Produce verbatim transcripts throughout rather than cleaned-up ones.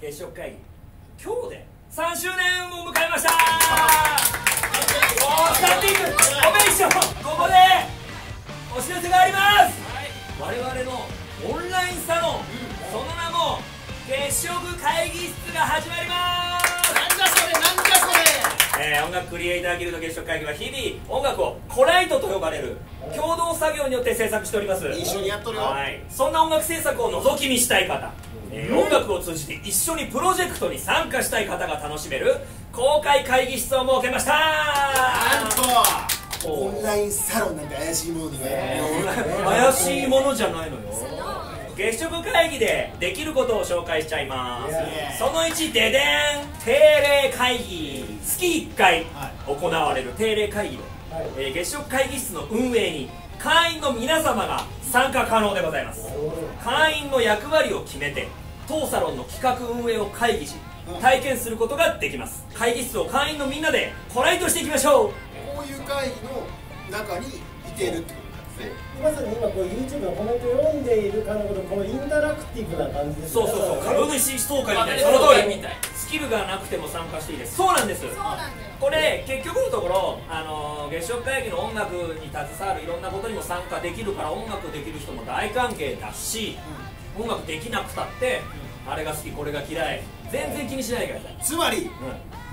月食会議今日でさんしゅうねんを迎えました。スタンディングオベーション、ここでお知らせがあります。我々のオンラインサロン、その名も月食会議室が始まります。なんじゃそれ、なんじゃそれ。えー、音楽クリエイターギルド月食会議は日々音楽をコライトと呼ばれる共同作業によって制作しております。一緒にやっとるよ。はい、そんな音楽制作を覗き見したい方、えー、音楽を通じて一緒にプロジェクトに参加したい方が楽しめる公開会議室を設けました。なんとオンラインサロンなんて怪しいものにね、怪しいものじゃないのよ。月食会議でできることを紹介しちゃいます。そのいち、ででん、定例会議。つきいっかい行われる定例会議で、えー、月食会議室の運営に会員の皆様が参加可能でございます。会員の役割を決めて当サロンの企画運営を会議し体験することができます。会議室を会員のみんなでコライトしていきましょう。こういう会議の中にいているってことですね。まさに今こう ユーチューブ のコメント読んでいるかのこと、このインタラクティブな感じですね。そうそうそう、株主総会みたいな、その通りみたい。スキルがなくても参加していいです。そうなんです。これ結局のところ、あのー、月食会議の音楽に携わるいろんなことにも参加できるから、音楽できる人も大歓迎だし、うん、音楽できなくたって、うん、あれが好きこれが嫌い全然気にしないでください。つまり、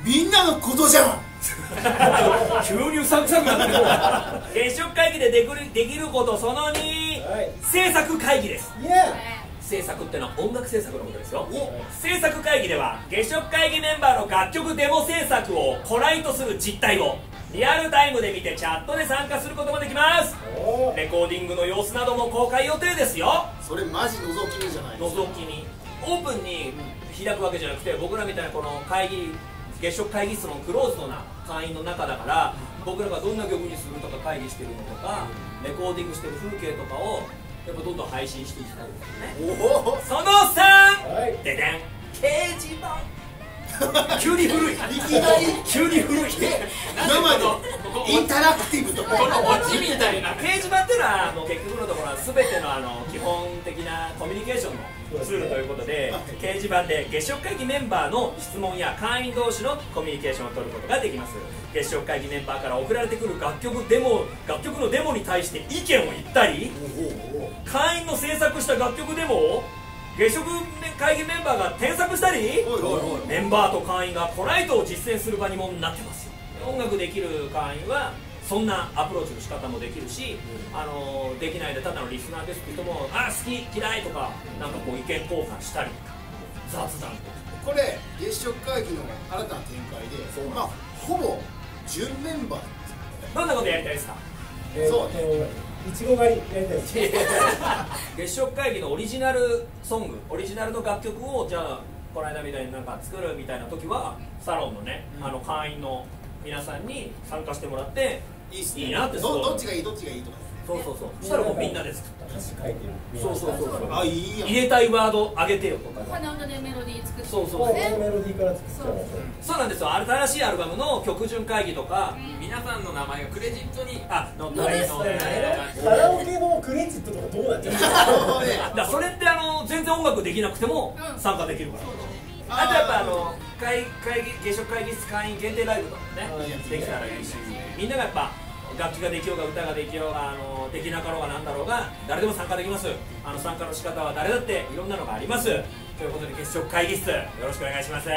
うん、みんなのことじゃん。急にうさんくさくなってる。月食会議でできる、できることそのに、はい、制作会議です。制作ってのは音楽制作のことですよ。制作会議では月食会議メンバーの楽曲デモ制作をコライトする実態をリアルタイムで見てチャットで参加することもできます。レコーディングの様子なども公開予定ですよ。それマジ覗き見じゃないですか。覗き見、オープンに開くわけじゃなくて、僕らみたいなこの会議月食会議室のクローズドな会員の中だから、僕らがどんな曲にするとか会議してるのとかレコーディングしてる風景とかをやっぱどんどん配信していきたいですね。おそのさん、はい、ででん、掲示板。急に古い、いきなり急に古い。今までインタラクティブとこのオチみたいな掲示板っていうのは、あの結局のところは全て の, あの基本的なコミュニケーションのツールということで、掲示板で月食会議メンバーの質問や会員同士のコミュニケーションを取ることができます。月食会議メンバーから送られてくる楽曲デモ楽曲のデモに対して意見を言ったり、会員の制作した楽曲デモを月食会議メンバーが添削したり、メンバーと会員がコライトを実践する場にもなってますよ。音楽できる会員はそんなアプローチの仕方もできるし、あのできないでただのリスナーですって人も、あ好き嫌いとかなんかこう意見交換したりとか雑談とか。これ月食会議の新たな展開で、まあほぼ準メンバーですよ。どんなことやりたいですか。そうね、いちご狩りやりたいです。月食会議のオリジナルソング、オリジナルの楽曲をじゃあこの間みたいになんか作るみたいな時はサロンのね、うん、あの会員の皆さんに参加してもらって、いいっすね、いいなって、どどっちがいいどっちがいいとか、ね、そうそうそう、そしたらもうみんなで作った歌詞書いてる、そうそうそう、あいいやん、入れたいワードあげてよとか、鼻歌でメロディー作って、そうそうそう、メロディーから作っちゃう、そうなんですよ。新しいアルバムの曲順会議とか、皆さんの名前がクレジットにあ載ったり、カラオケのクレジットとかどうなっちゃう。だそれってあの全然音楽できなくても参加できるから。あとやっぱあの会会議月食会議室会員限定ライブとかねできたらいいし、みんながやっぱ楽器ができようが歌ができようが、あのできなかろうがなんだろうが誰でも参加できます。あの参加の仕方は誰だっていろんなのがありますということで、月食会議室よろしくお願いします。